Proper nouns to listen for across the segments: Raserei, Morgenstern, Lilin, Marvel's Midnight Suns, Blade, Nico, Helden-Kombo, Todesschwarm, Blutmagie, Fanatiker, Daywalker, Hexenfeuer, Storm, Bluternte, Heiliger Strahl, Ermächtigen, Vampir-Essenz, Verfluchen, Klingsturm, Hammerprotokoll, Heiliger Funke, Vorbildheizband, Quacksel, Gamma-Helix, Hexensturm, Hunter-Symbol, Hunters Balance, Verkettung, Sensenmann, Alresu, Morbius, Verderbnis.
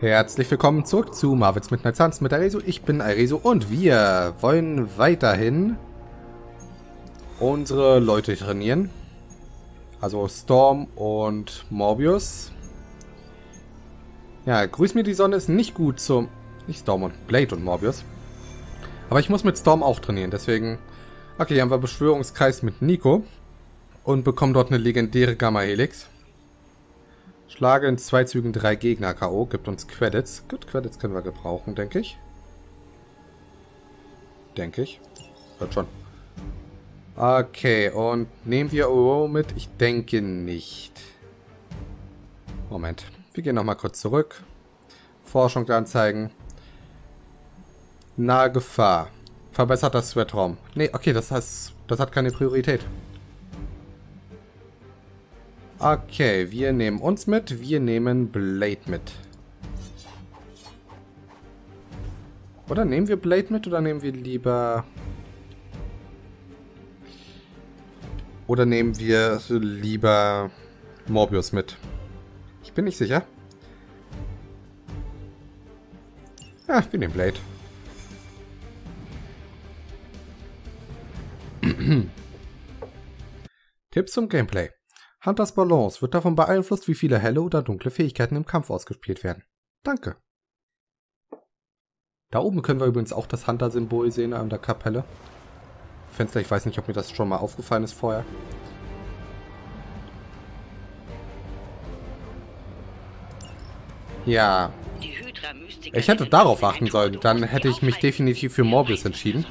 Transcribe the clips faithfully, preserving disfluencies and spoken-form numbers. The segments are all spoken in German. Herzlich willkommen zurück zu Marvel's Midnight Suns mit Alresu. Ich bin Alresu und wir wollen weiterhin unsere Leute trainieren. Also Storm und Morbius. Ja, grüß mir die Sonne ist nicht gut zum... Nicht Storm und Blade und Morbius. Aber ich muss mit Storm auch trainieren, deswegen... Okay, hier haben wir Beschwörungskreis mit Nico und bekommen dort eine legendäre Gamma-Helix. Schlage in zwei Zügen drei Gegner K O. Gibt uns Credits. Gut, Credits können wir gebrauchen, denke ich. Denke ich. Wird schon. Okay, und nehmen wir Euro mit? Ich denke nicht. Moment. Wir gehen nochmal kurz zurück. Forschung anzeigen. Nahe Gefahr. Verbesserter Sweatraum. Ne, okay, das heißt, das hat keine Priorität. Okay, wir nehmen uns mit. Wir nehmen Blade mit. Oder nehmen wir Blade mit oder nehmen wir lieber... Oder nehmen wir lieber Morbius mit? Ich bin nicht sicher. Ja, wir nehmen Blade. Tipps zum Gameplay. Hunters Balance wird davon beeinflusst, wie viele helle oder dunkle Fähigkeiten im Kampf ausgespielt werden. Danke. Da oben können wir übrigens auch das Hunter-Symbol sehen an der Kapelle. Fenster, ich weiß nicht, ob mir das schon mal aufgefallen ist vorher. Ja. Ich hätte darauf achten sollen, dann hätte ich mich definitiv für Morbius entschieden.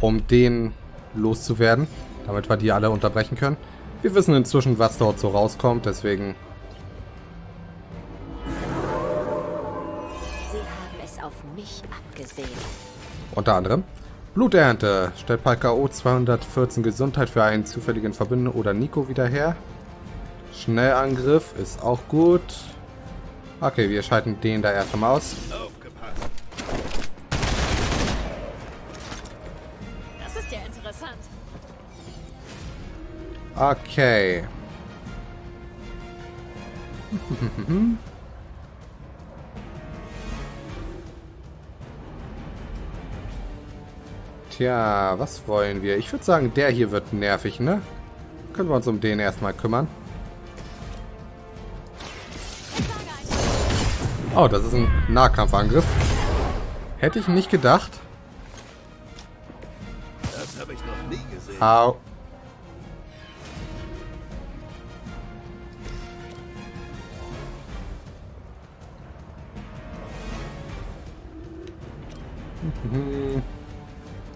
Um den loszuwerden, damit wir die alle unterbrechen können. Wir wissen inzwischen, was dort so rauskommt, deswegen... Sie haben es auf mich abgesehen. Unter anderem Bluternte. Stellt per K O zweihundertvierzehn Gesundheit für einen zufälligen Verbündeten oder Nico wieder her. Schnellangriff ist auch gut. Okay, wir schalten den da erst einmal aus. Aufgepasst. Das ist ja interessant. Okay. Tja, was wollen wir? Ich würde sagen, der hier wird nervig, ne? Können wir uns um den erstmal kümmern. Oh, das ist ein Nahkampfangriff. Hätte ich nicht gedacht. Das habe ich noch nie gesehen. Au.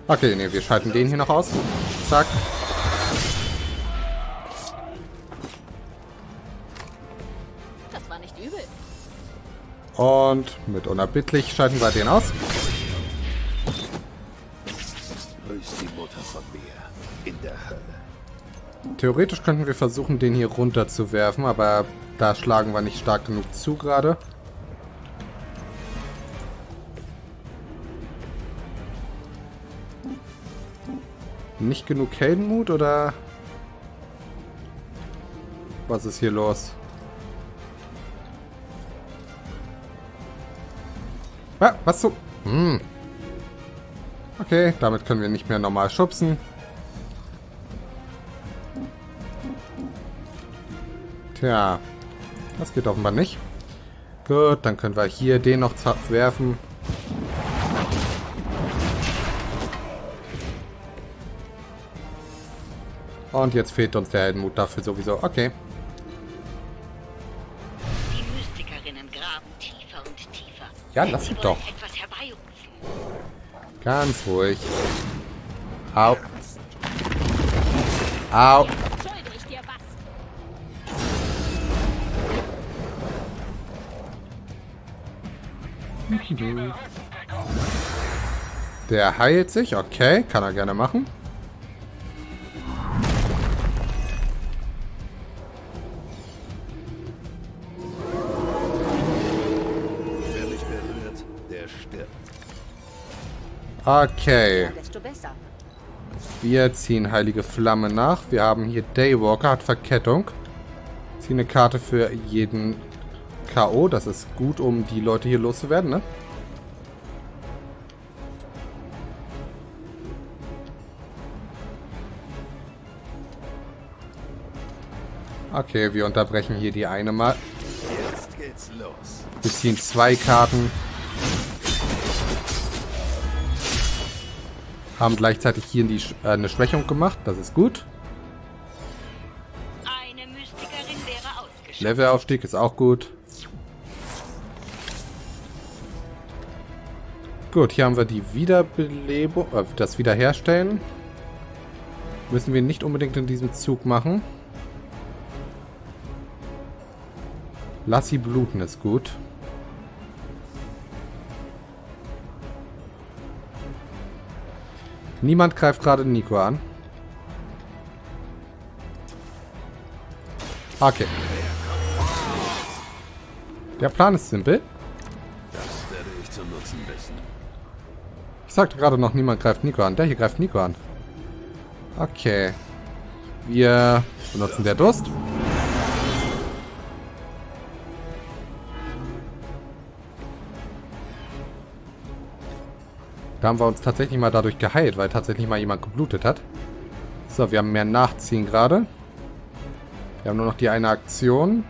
Okay, ne, wir schalten den hier noch aus. Zack. Das war nicht übel. Und mit unerbittlich schalten wir den aus. Grüß die Mutter von mir in der Hölle. Theoretisch könnten wir versuchen, den hier runterzuwerfen, aber da schlagen wir nicht stark genug zu gerade. Nicht genug Heldenmut, oder? Was ist hier los? Ah, was so? Hm. Okay, damit können wir nicht mehr normal schubsen. Tja, das geht offenbar nicht. Gut, dann können wir hier den noch werfen. Und jetzt fehlt uns der Heldenmut dafür sowieso. Okay. Die Mystikerinnen graben tiefer und tiefer. Ja, lass sie doch. Ganz ruhig. Au. Au. Der heilt sich. Okay, kann er gerne machen. Okay. Wir ziehen Heilige Flamme nach. Wir haben hier Daywalker, hat Verkettung. Zieh eine Karte für jeden K O, das ist gut, um die Leute hier loszuwerden, ne? Okay, wir unterbrechen hier die eine mal. Jetzt geht's los. Wir ziehen zwei Karten. Haben gleichzeitig hier die, äh, eine Schwächung gemacht. Das ist gut. Eine Mystikerin wäre ausgeschaltet. Levelaufstieg ist auch gut. Gut, hier haben wir die Wiederbelebung, äh, das Wiederherstellen. Müssen wir nicht unbedingt in diesem Zug machen. Lass sie bluten, ist gut. Niemand greift gerade Nico an. Okay. Der Plan ist simpel. Das werde ich zum Nutzen wissen. Ich sagte gerade noch, niemand greift Nico an. Der hier greift Nico an. Okay. Wir benutzen der Durst. Da haben wir uns tatsächlich mal dadurch geheilt, weil tatsächlich mal jemand geblutet hat. So, wir haben mehr Nachziehen gerade. Wir haben nur noch die eine Aktion.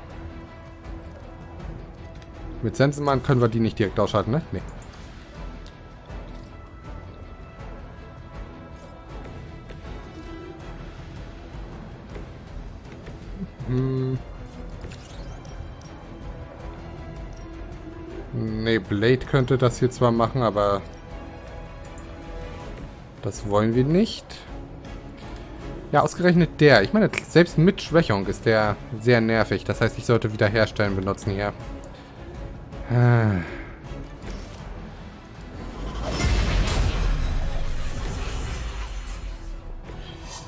Mit Sensenmann können wir die nicht direkt ausschalten, ne? Nee. Hm. Nee, Blade könnte das hier zwar machen, aber... das wollen wir nicht. Ja, ausgerechnet der. Ich meine, selbst mit Schwächung ist der sehr nervig. Das heißt, ich sollte Wiederherstellen benutzen hier.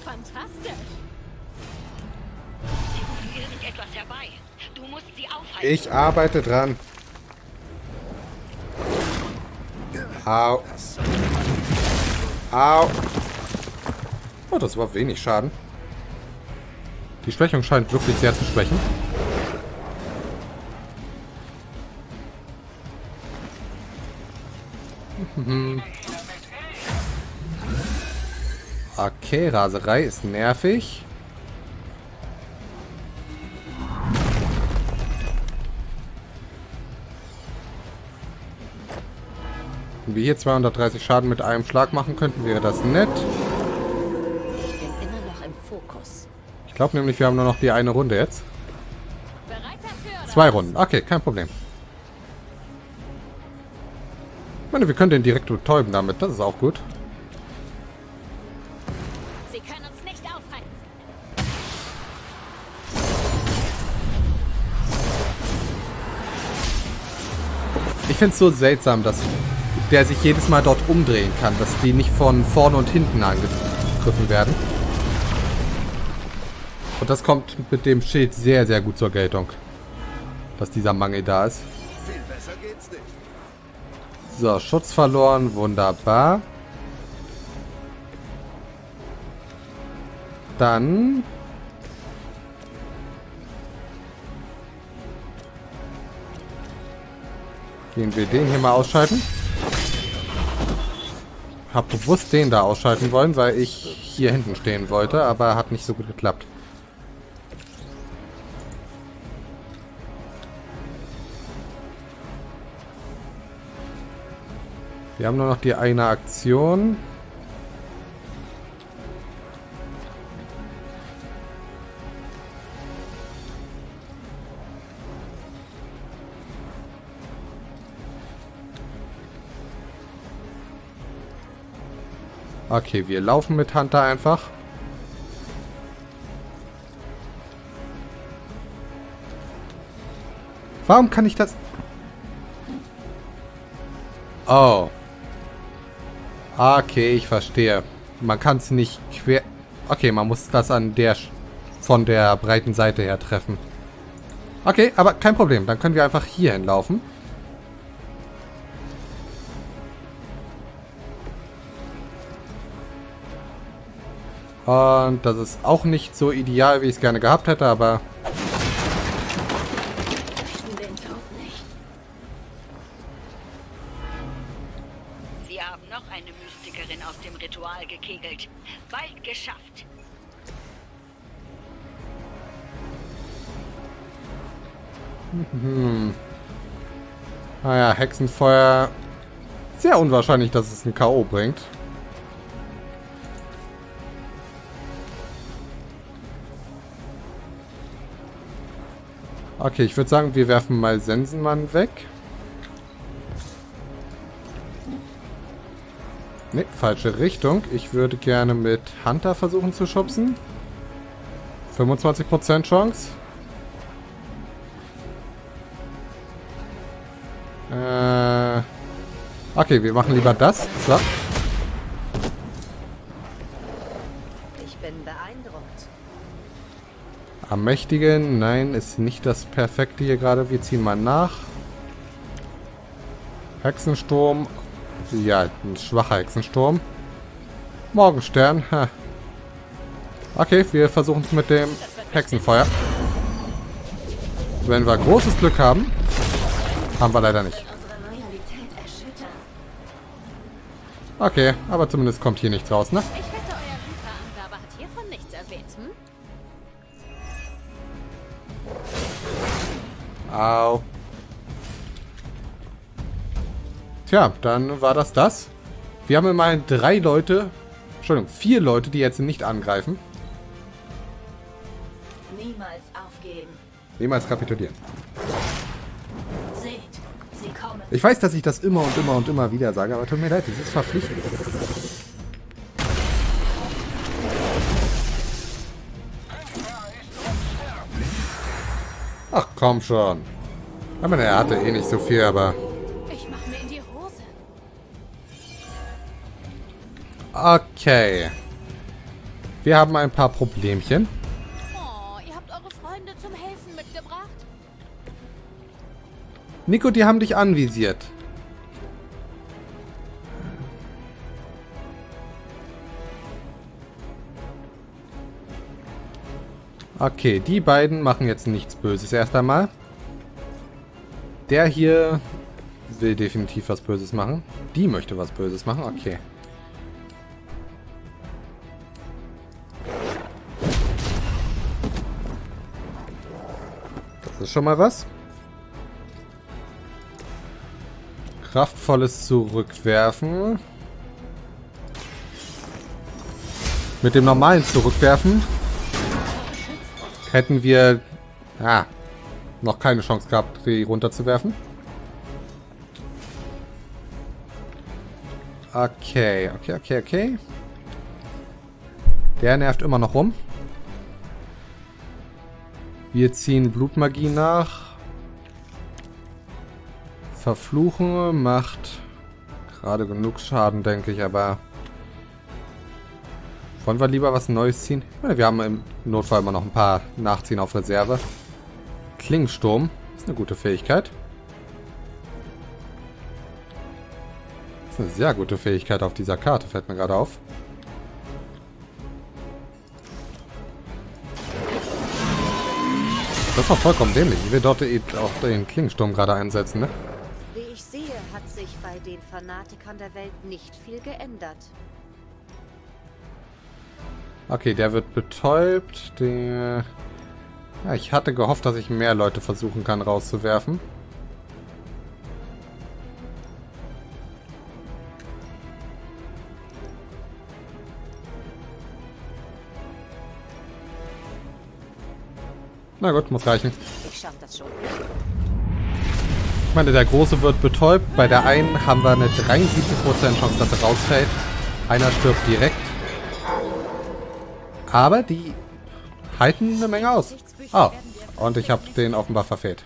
Fantastisch. Sie rufen sich etwas herbei. Du musst sie aufhalten. Ich arbeite dran. Au. Au. Oh, das war wenig Schaden. Die Schwächung scheint wirklich sehr zu schwächen. Okay, Raserei ist nervig. Wenn wir hier zweihundertdreißig Schaden mit einem Schlag machen könnten, wäre das nett. Ich bin immer noch im Fokus. Ich glaube nämlich, wir haben nur noch die eine Runde jetzt. Zwei Runden. Okay, kein Problem. Ich meine, wir können den direkt betäuben damit. Das ist auch gut. Sie können uns nicht aufhalten. Ich finde es so seltsam, dass... der sich jedes Mal dort umdrehen kann, dass die nicht von vorne und hinten angegriffen werden. Und das kommt mit dem Schild sehr, sehr gut zur Geltung. Dass dieser Mangel da ist. Viel besser geht's nicht. So, Schutz verloren, wunderbar. Dann... gehen wir den hier mal ausschalten. Hab bewusst den da ausschalten wollen, weil ich hier hinten stehen wollte, aber hat nicht so gut geklappt. Wir haben nur noch die eine Aktion. Okay, wir laufen mit Hunter einfach. Warum kann ich das... Oh. Okay, ich verstehe. Man kann es nicht quer... Okay, man muss das an der... von der breiten Seite her treffen. Okay, aber kein Problem. Dann können wir einfach hier hinlaufen. Und das ist auch nicht so ideal, wie ich es gerne gehabt hätte, aber... eine Mystikerin aus dem Ritual gekegelt. Bald geschafft. Hm. Ah ja, Hexenfeuer. Sehr unwahrscheinlich, dass es ein K O bringt. Okay, ich würde sagen, wir werfen mal Sensenmann weg. Ne, falsche Richtung. Ich würde gerne mit Hunter versuchen zu schubsen. fünfundzwanzig Prozent Chance. Äh, okay, wir machen lieber das. So. Ich bin beeindruckt. Ermächtigen, nein, ist nicht das Perfekte hier gerade. Wir ziehen mal nach. Hexensturm. Ja, ein schwacher Hexensturm. Morgenstern. Ha. Okay, wir versuchen es mit dem Hexenfeuer. Wenn wir großes Glück haben, haben wir leider nicht. Okay, aber zumindest kommt hier nichts raus, ne? Au. Tja, dann war das das. Wir haben immerhin drei Leute, Entschuldigung, vier Leute, die jetzt nicht angreifen. Niemals aufgeben. Niemals kapitulieren. Seht, sie kommen. Ich weiß, dass ich das immer und immer und immer wieder sage, aber tut mir leid, das ist verpflichtend. Ach, komm schon. Ich meine, er hatte eh nicht so viel, aber... Okay. Wir haben ein paar Problemchen. Oh, ihr habt eure Freunde zum Helfen mitgebracht. Nico, die haben dich anvisiert. Okay, die beiden machen jetzt nichts Böses erst einmal. Der hier will definitiv was Böses machen. Die möchte was Böses machen, okay. Das ist schon mal was. Kraftvolles Zurückwerfen. Mit dem normalen Zurückwerfen hätten wir ah, noch keine Chance gehabt, die runterzuwerfen. Okay, okay, okay, okay. Der nervt immer noch rum. Wir ziehen Blutmagie nach. Verfluchen macht gerade genug Schaden, denke ich, aber wollen wir lieber was Neues ziehen? Wir haben im Notfall immer noch ein paar Nachziehen auf Reserve. Klingsturm ist eine gute Fähigkeit. Das ist eine sehr gute Fähigkeit auf dieser Karte, fällt mir gerade auf. Das war vollkommen dämlich. Ich will dort eben auch den Klingsturm gerade einsetzen, ne? Wie ich sehe, hat sich bei den Fanatikern der Welt nicht viel geändert. Okay, der wird betäubt. Der... Ja, ich hatte gehofft, dass ich mehr Leute versuchen kann rauszuwerfen. Na gut, muss reichen. Ich schaff das schon. Ich meine, der Große wird betäubt. Bei der einen haben wir eine dreiundsiebzig Prozent Chance, dass er rausfällt. Einer stirbt direkt. Aber die halten eine Menge aus. Oh, und ich habe den offenbar verfehlt.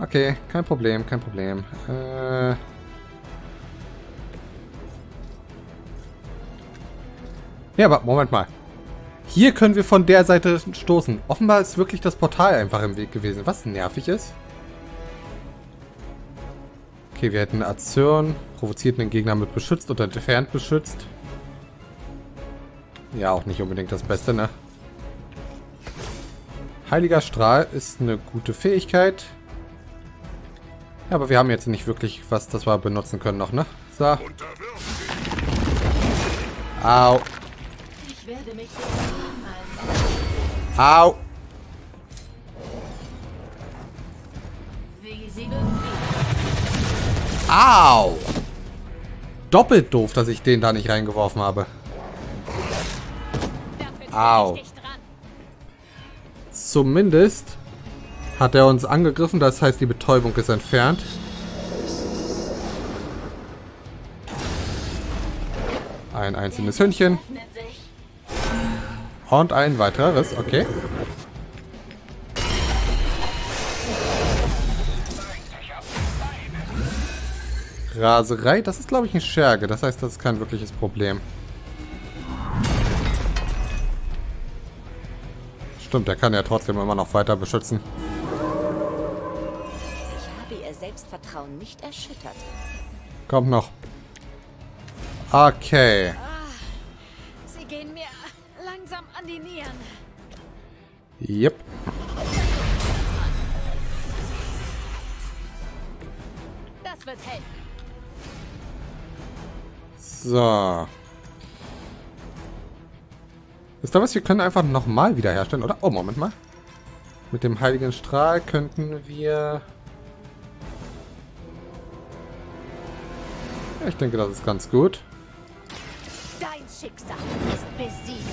Okay, kein Problem, kein Problem. Äh... Ja, aber Moment mal. Hier können wir von der Seite stoßen. Offenbar ist wirklich das Portal einfach im Weg gewesen. Was nervig ist. Okay, wir hätten Azirn. Provoziert den Gegner mit beschützt oder entfernt beschützt. Ja, auch nicht unbedingt das Beste, ne? Heiliger Strahl ist eine gute Fähigkeit. Ja, aber wir haben jetzt nicht wirklich was, das wir benutzen können noch, ne? So. Au. Au. Au. Doppelt doof, dass ich den da nicht reingeworfen habe. Au. Zumindest hat er uns angegriffen, das heißt, die Betäubung ist entfernt. Ein einzelnes Hündchen. Und ein weiteres, okay. Raserei, das ist, glaube ich, eine Scherge. Das heißt, das ist kein wirkliches Problem. Stimmt, der kann ja trotzdem immer noch weiter beschützen. Ich habe ihr Selbstvertrauen nicht erschüttert. Kommt noch. Okay. Sie gehen mir langsam an die Nieren. Yep. Das wird helfen. So. Ist da was? Wir können einfach nochmal wiederherstellen, oder? Oh, Moment mal. Mit dem Heiligen Strahl könnten wir... Ja, ich denke, das ist ganz gut. Dein Schicksal ist besiegt.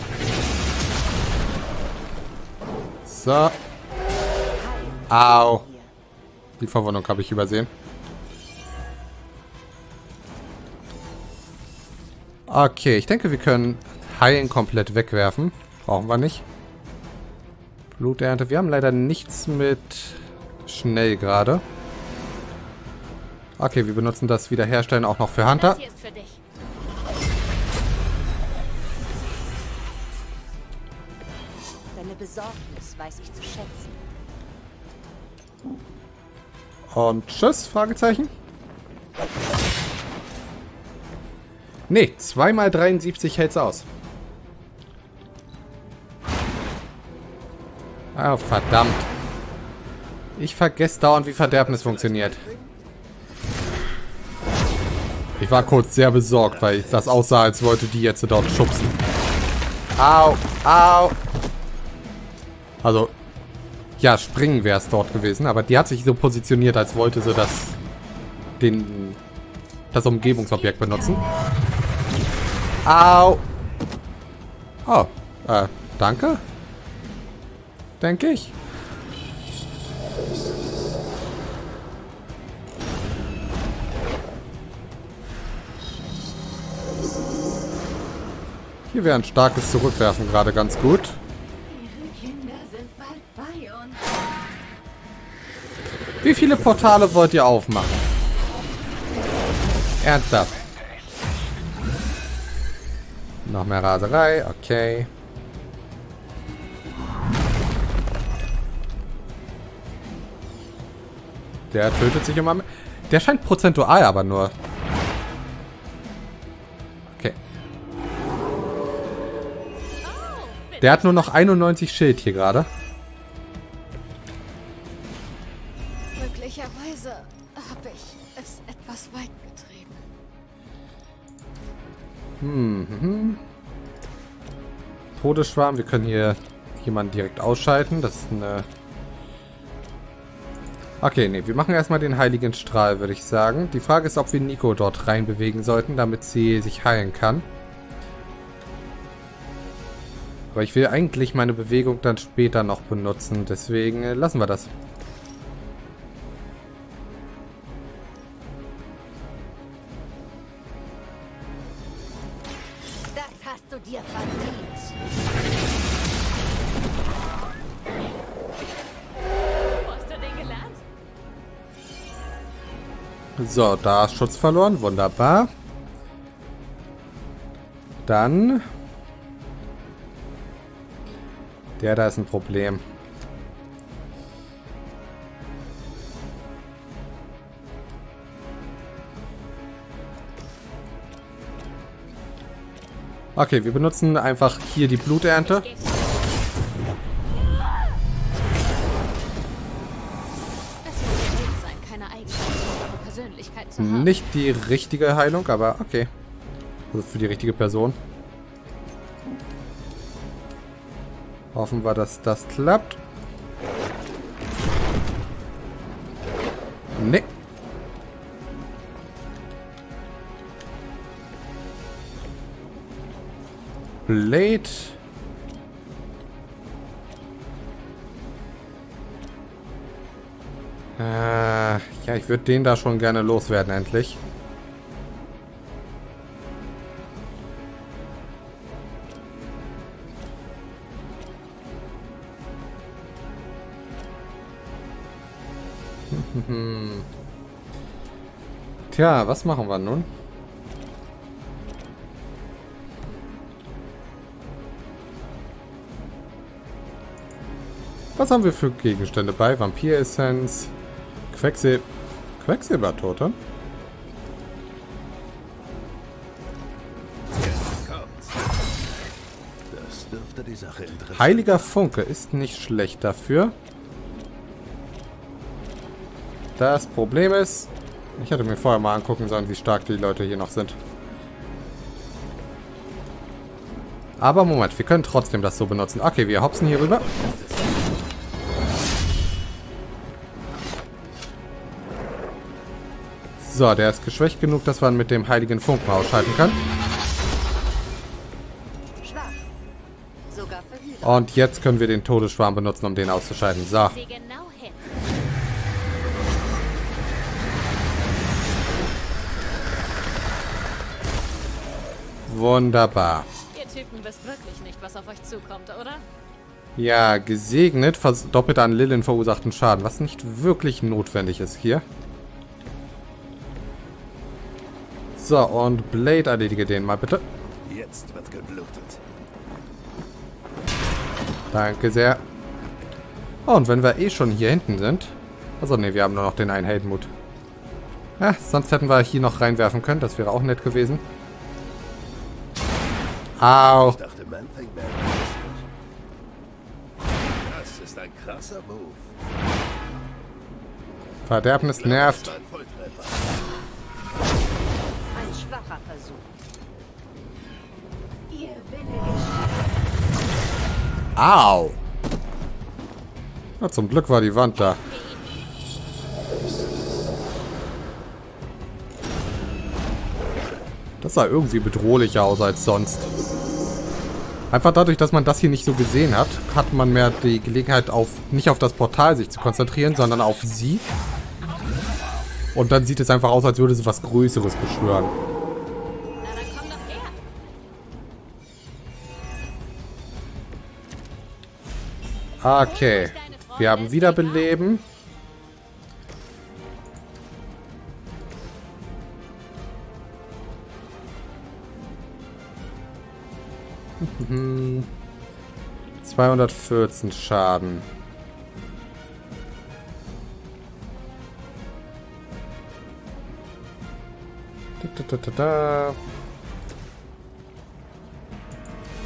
So. Au. Die Verwundung habe ich übersehen. Okay, ich denke, wir können heilen komplett wegwerfen. Brauchen wir nicht. Bluternte. Wir haben leider nichts mit schnell gerade. Okay, wir benutzen das Wiederherstellen auch noch für Hunter. Das hier ist für dich. Deine Besorgnis weiß ich zu schätzen. Und tschüss, Fragezeichen. Nee, zwei mal dreiundsiebzig hält's aus. Ah, verdammt. Ich vergesse dauernd, wie Verderbnis funktioniert. Ich war kurz sehr besorgt, weil ich das aussah, als wollte die jetzt dort schubsen. Au, au. Also, ja, springen wäre es dort gewesen, aber die hat sich so positioniert, als wollte sie das, den, das Umgebungsobjekt benutzen. Au. Oh, äh, danke. Denke ich. Hier wäre ein starkes Zurückwerfen gerade ganz gut. Wie viele Portale wollt ihr aufmachen? Ernsthaft. Noch mehr Raserei, okay. Der tötet sich immer mehr. Der scheint prozentual aber nur. Okay. Der hat nur noch einundneunzig Schild hier gerade. Glücklicherweise habe ich es etwas weit getrieben. Hm, hm, hm. Todesschwarm. Wir können hier jemanden direkt ausschalten. Das ist eine... Okay, nee, wir machen erstmal den Heiligen Strahl, würde ich sagen. Die Frage ist, ob wir Nico dort reinbewegen sollten, damit sie sich heilen kann. Aber ich will eigentlich meine Bewegung dann später noch benutzen, deswegen lassen wir das. Das hast du dir verdient. So, da ist Schutz verloren. Wunderbar. Dann. Der da ist ein Problem. Okay, wir benutzen einfach hier die Bluternte. keine Eigenschaften, Persönlichkeit zu haben. Nicht die richtige Heilung, aber okay. Also für die richtige Person. Hoffen wir, dass das klappt. Nee. Blade. Äh, ja, ich würde den da schon gerne loswerden, endlich. Tja, was machen wir nun? Was haben wir für Gegenstände bei? Vampir-Essenz, Quacksel, Quacksilbertote. Das dürfte die Sache interessieren. Heiliger Funke ist nicht schlecht dafür. Das Problem ist, ich hätte mir vorher mal angucken sollen, wie stark die Leute hier noch sind. Aber Moment, wir können trotzdem das so benutzen. Okay, wir hopsen hier rüber. So, der ist geschwächt genug, dass man mit dem heiligen Funken ausschalten kann. Und jetzt können wir den Todesschwarm benutzen, um den auszuschalten. So. Wunderbar. Ihr Typen wisst wirklich nicht, was auf euch zukommt, oder? Ja, gesegnet, doppelt an Lilin verursachten Schaden, was nicht wirklich notwendig ist hier. So, und Blade, erledige den mal bitte. Jetzt wird geblutet. Danke sehr. Oh, und wenn wir eh schon hier hinten sind. Also ne, wir haben nur noch den einen Heldenmut. Ja, sonst hätten wir hier noch reinwerfen können. Das wäre auch nett gewesen. Au. Ich dachte, man fängt mehr an. Das ist ein krasser Move. Verderbnis nervt. Schwacher Versuch. Ihr Wille. Au! Na, zum Glück war die Wand da. Das sah irgendwie bedrohlicher aus als sonst. Einfach dadurch, dass man das hier nicht so gesehen hat, hat man mehr die Gelegenheit, auf nicht auf das Portal sich zu konzentrieren, sondern auf sie. Und dann sieht es einfach aus, als würde sie was Größeres beschwören. Na, dann komm doch her. Okay, wir haben Wiederbeleben. zweihundertvierzehn Schaden.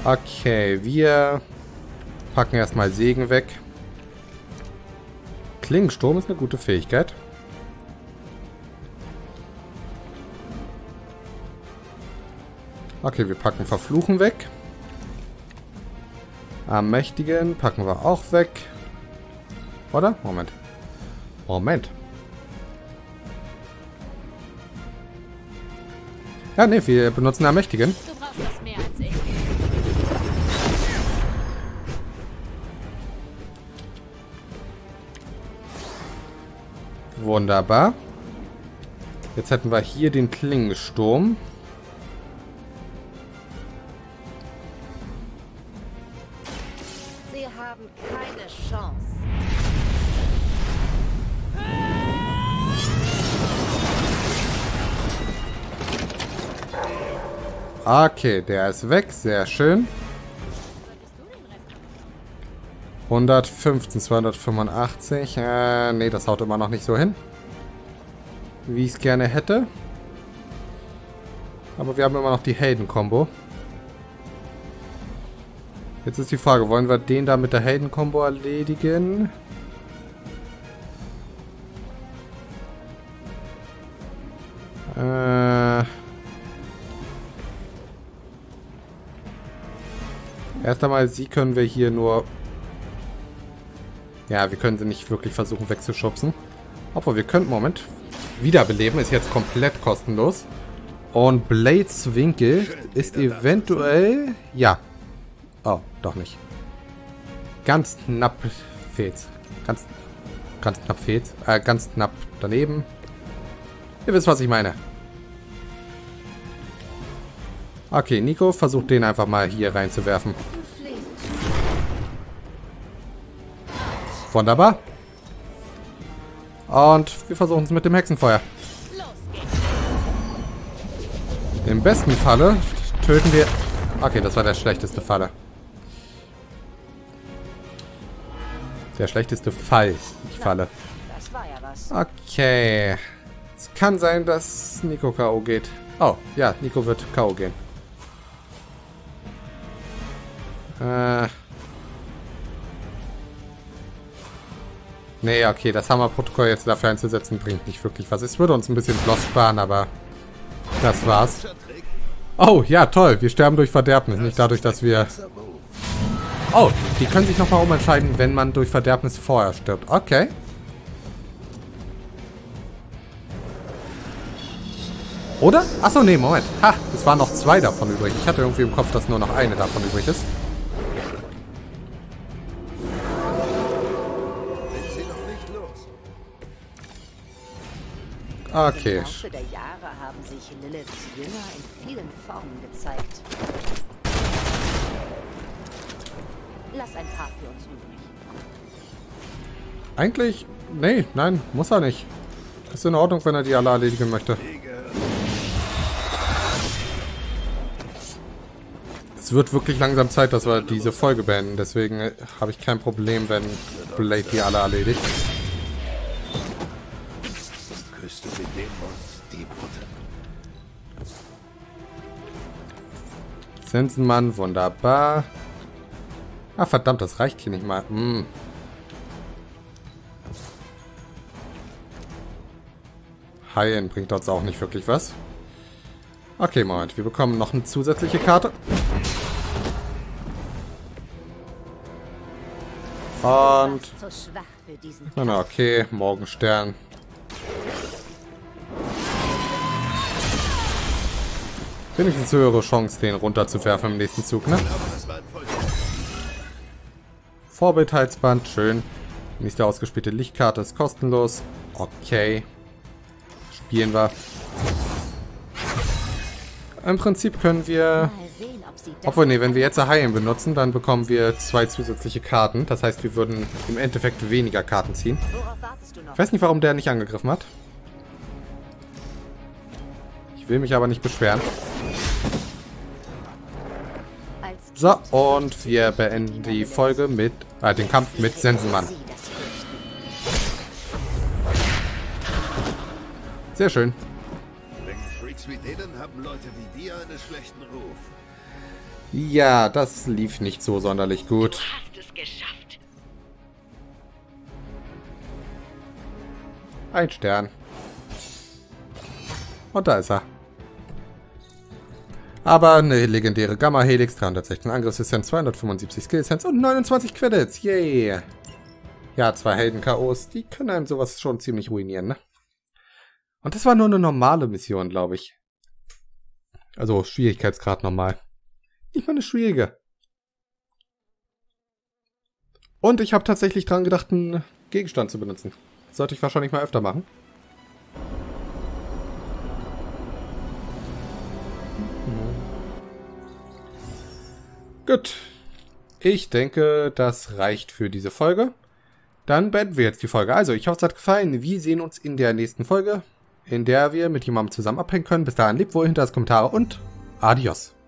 Okay, wir packen erstmal Segen weg. Klingsturm ist eine gute Fähigkeit. Okay, wir packen Verfluchen weg. Ermächtigen packen wir auch weg. Oder? Moment. Moment. Ja, ne, wir benutzen Ermächtigen. Du brauchst das mehr als ich. Wunderbar. Jetzt hätten wir hier den Klingensturm. Sie haben keine Chance. Okay, der ist weg. Sehr schön. hundertfünfzehn, zweihundertfünfundachtzig. Äh, nee, das haut immer noch nicht so hin, wie ich es gerne hätte. Aber wir haben immer noch die Helden-Kombo. Jetzt ist die Frage, wollen wir den da mit der Helden-Kombo erledigen? Äh. Erst einmal, sie können wir hier nur... Ja, wir können sie nicht wirklich versuchen wegzuschubsen. Obwohl, wir könnten... Moment. Wiederbeleben ist jetzt komplett kostenlos. Und Blades Winkel ist eventuell... Ja. Oh, doch nicht. Ganz knapp fehlt's. Ganz, ganz knapp fehlt's. Äh, ganz knapp daneben. Ihr wisst, was ich meine. Okay, Nico versucht den einfach mal hier reinzuwerfen. Wunderbar. Und wir versuchen es mit dem Hexenfeuer. Im besten Falle töten wir... Okay, das war der schlechteste Falle. Der schlechteste Fall. Ich falle. Okay. Es kann sein, dass Nico K O geht. Oh, ja, Nico wird K O gehen. Äh... Nee, okay, das Hammerprotokoll jetzt dafür einzusetzen, bringt nicht wirklich was. Es würde uns ein bisschen Bloss sparen, aber das war's. Oh, ja, toll. Wir sterben durch Verderbnis, nicht dadurch, dass wir... Oh, die können sich nochmal umentscheiden, wenn man durch Verderbnis vorher stirbt. Okay. Oder? Achso, nee, Moment. Ha, es waren noch zwei davon übrig. Ich hatte irgendwie im Kopf, dass nur noch eine davon übrig ist. Okay. Im Laufe der Jahre haben sich Liliths Jünger in vielen Formen gezeigt. Lass ein paar für uns übrig. Eigentlich, nee, nein, muss er nicht. Ist in Ordnung, wenn er die alle erledigen möchte. Es wird wirklich langsam Zeit, dass wir diese Folge beenden. Deswegen habe ich kein Problem, wenn Blade die alle erledigt. Sensenmann, wunderbar. Ah, verdammt, das reicht hier nicht mal. Mm. Heilen bringt uns auch nicht wirklich was. Okay, Moment, wir bekommen noch eine zusätzliche Karte. Und... Na, okay, Morgenstern. Wenigstens höhere Chance, den runterzuwerfen im nächsten Zug, ne? Vorbildheizband, schön. Nächste ausgespielte Lichtkarte ist kostenlos. Okay. Spielen wir. Im Prinzip können wir... Obwohl, ne, wenn wir jetzt Heilen benutzen, dann bekommen wir zwei zusätzliche Karten. Das heißt, wir würden im Endeffekt weniger Karten ziehen. Ich weiß nicht, warum der nicht angegriffen hat. Ich will mich aber nicht beschweren. So, und wir beenden die Folge mit, äh, den Kampf mit Sensenmann. Sehr schön. Ja, das lief nicht so sonderlich gut. Du hast es geschafft. Ein Stern. Und da ist er. Aber eine legendäre Gamma-Helix, dreihundertsechzehn Angriffsessenz, zweihundertfünfundsiebzig Skillessenz und neunundzwanzig Credits. Yay! Ja, zwei Helden-K Os, die können einem sowas schon ziemlich ruinieren, ne? Und das war nur eine normale Mission, glaube ich. Also Schwierigkeitsgrad normal. Nicht mal eine schwierige. Und ich habe tatsächlich dran gedacht, einen Gegenstand zu benutzen. Das sollte ich wahrscheinlich mal öfter machen. Gut, ich denke, das reicht für diese Folge. Dann beenden wir jetzt die Folge. Also, ich hoffe, es hat gefallen. Wir sehen uns in der nächsten Folge, in der wir mit jemandem zusammen abhängen können. Bis dahin, lebt wohl, hinter das Kommentare und adios.